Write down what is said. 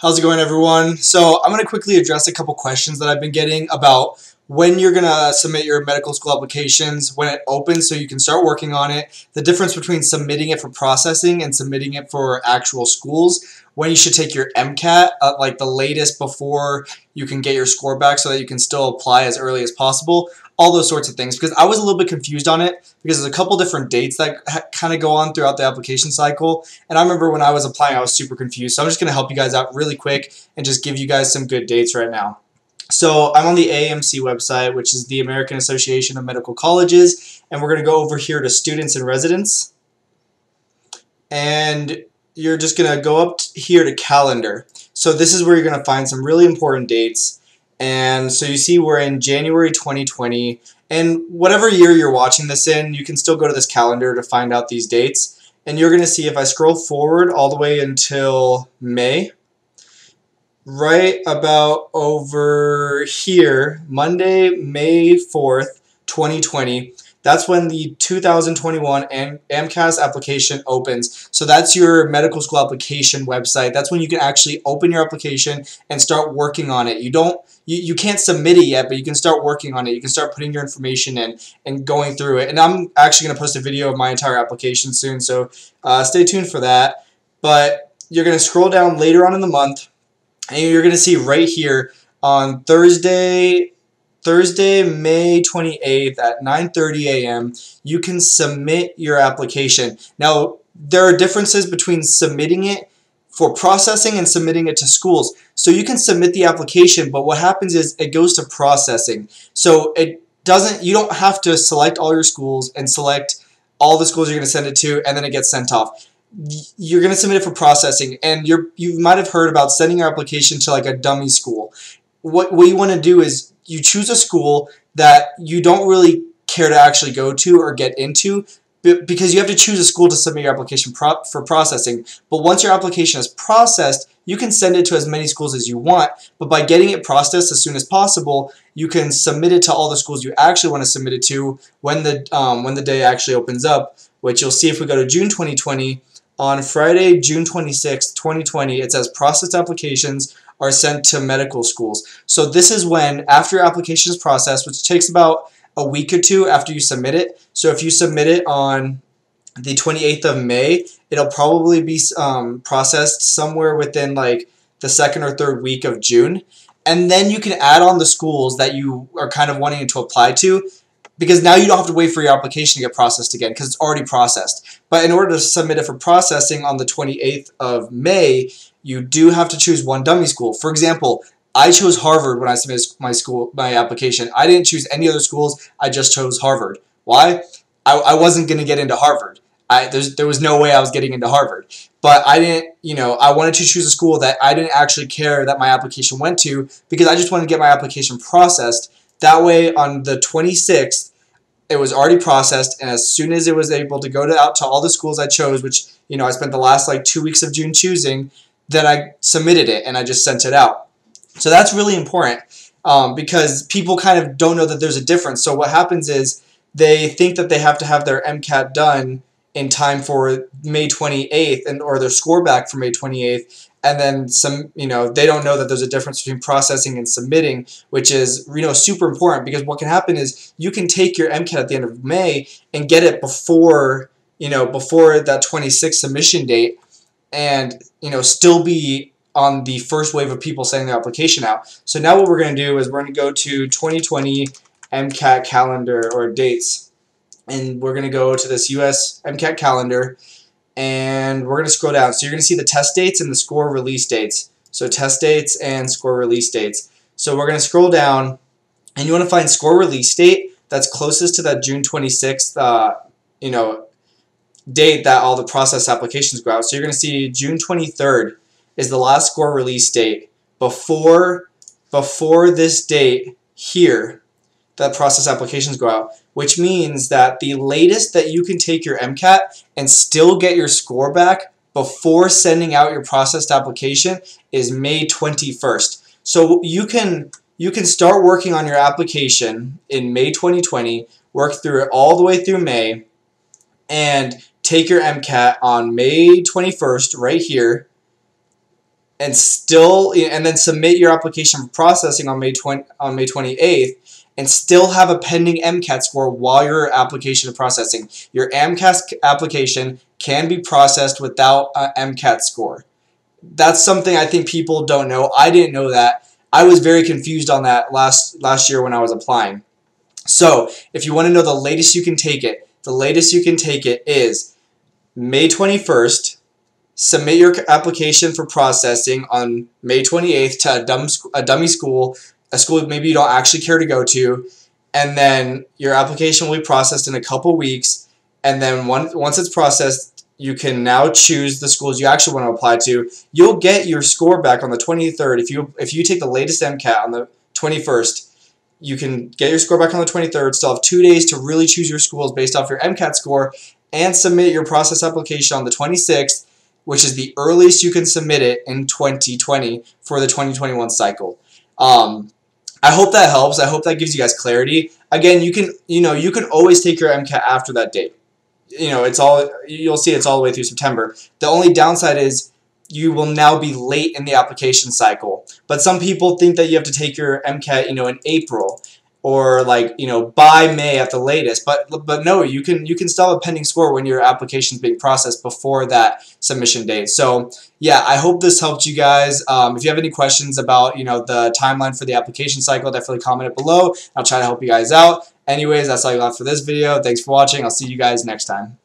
How's it going, everyone? So I'm going to quickly address a couple questions that I've been getting about when you're going to submit your medical school applications, when it opens so you can start working on it, the difference between submitting it for processing and submitting it for actual schools, when you should take your MCAT, like the latest before you can get your score back so that you can still apply as early as possible, all those sorts of things. Because I was a little bit confused on it because there's a couple different dates that kind of go on throughout the application cycle. And I remember when I was applying, I was super confused. So I'm just going to help you guys out really quick and just give you guys some good dates right now. So I'm on the AAMC website, which is the American Association of Medical Colleges, and we're going to go over here to students and residents, and you're just going to go up here to calendar. So this is where you're going to find some really important dates, and so you see we're in January 2020, and whatever year you're watching this in, you can still go to this calendar to find out these dates, and you're going to see if I scroll forward all the way until May. Right about over here, Monday, May 4th, 2020, that's when the 2021 AMCAS application opens. So that's your medical school application website. That's when you can actually open your application and start working on it. You can't submit it yet, but you can start working on it. You can start putting your information in and going through it. And I'm actually going to post a video of my entire application soon, so stay tuned for that. But you're going to scroll down later on in the month, and you're going to see right here on Thursday, May 28th at 9:30 a.m., you can submit your application. Now, there are differences between submitting it for processing and submitting it to schools. So you can submit the application, but what happens is it goes to processing. So it doesn't, you don't have to select all your schools and select all the schools you're going to send it to, and then it gets sent off. You're going to submit it for processing, and you might have heard about sending your application to like a dummy school. What you want to do is you choose a school that you don't really care to actually go to or get into, because you have to choose a school to submit your application for processing. But once your application is processed, you can send it to as many schools as you want, but by getting it processed as soon as possible, you can submit it to all the schools you actually want to submit it to when the day actually opens up, which you'll see if we go to June 2020. On Friday, June 26, 2020, it says processed applications are sent to medical schools. So this is when, after your application is processed, which takes about a week or two after you submit it. So if you submit it on the 28th of May, it'll probably be processed somewhere within like the second or third week of June. And then you can add on the schools that you are kind of wanting to apply to, because now you don't have to wait for your application to get processed again because it's already processed. But in order to submit it for processing on the 28th of May, you do have to choose one dummy school. For example, I chose Harvard when I submitted my application. I didn't choose any other schools. I just chose Harvard. Why? I wasn't going to get into Harvard. There was no way I was getting into Harvard. But I didn't, you know, I wanted to choose a school that I didn't actually care that my application went to, because I just wanted to get my application processed. That way, on the 26th, it was already processed, and as soon as it was able to go out to all the schools I chose, which, you know, I spent the last like 2 weeks of June choosing, then I submitted it and I just sent it out. So that's really important because people kind of don't know that there's a difference. So what happens is they think that they have to have their MCAT done in time for May 28th or their score back for May 28th, and then some, you know, they don't know that there's a difference between processing and submitting, which is, you know, super important, because what can happen is you can take your MCAT at the end of May and get it before, you know, before that 26th submission date, and, you know, still be on the first wave of people sending their application out. So now what we're going to do is we're going to go to 2020 MCAT calendar or dates, and we're going to go to this US MCAT calendar, and we're going to scroll down. So you're going to see the test dates and the score release dates. So test dates and score release dates. So we're going to scroll down, and you want to find score release date that's closest to that June 26th, you know, date that all the processed applications go out. So you're going to see June 23rd is the last score release date. Before this date here, that process applications go out, which means that the latest that you can take your MCAT and still get your score back before sending out your processed application is May 21st. So you can start working on your application in May 2020, work through it all the way through May, and take your MCAT on May 21st right here, and still, and then submit your application for processing on May 28th, and still have a pending MCAT score while your application is processing. Your AMCAS application can be processed without an MCAT score. That's something I think people don't know. I didn't know that. I was very confused on that last year when I was applying. So if you want to know the latest you can take it, the latest you can take it is May 21st. Submit your application for processing on May 28th to a dummy school, a school maybe you don't actually care to go to, and then your application will be processed in a couple weeks. And then once it's processed, you can now choose the schools you actually want to apply to. You'll get your score back on the 23rd. If you take the latest MCAT on the 21st, you can get your score back on the 23rd. Still have 2 days to really choose your schools based off your MCAT score, and submit your process application on the 26th. Which is the earliest you can submit it in 2020 for the 2021 cycle. I hope that helps. I hope that gives you guys clarity. Again, you can always take your MCAT after that date. You know, you'll see it's all the way through September. The only downside is you will now be late in the application cycle. But some people think that you have to take your MCAT, in April, or by May at the latest, but no, you can still have a pending score when your application is being processed before that submission date. So yeah, I hope this helped you guys. If you have any questions about the timeline for the application cycle, definitely comment it below. I'll try to help you guys out. Anyways, that's all I got for this video. Thanks for watching. I'll see you guys next time.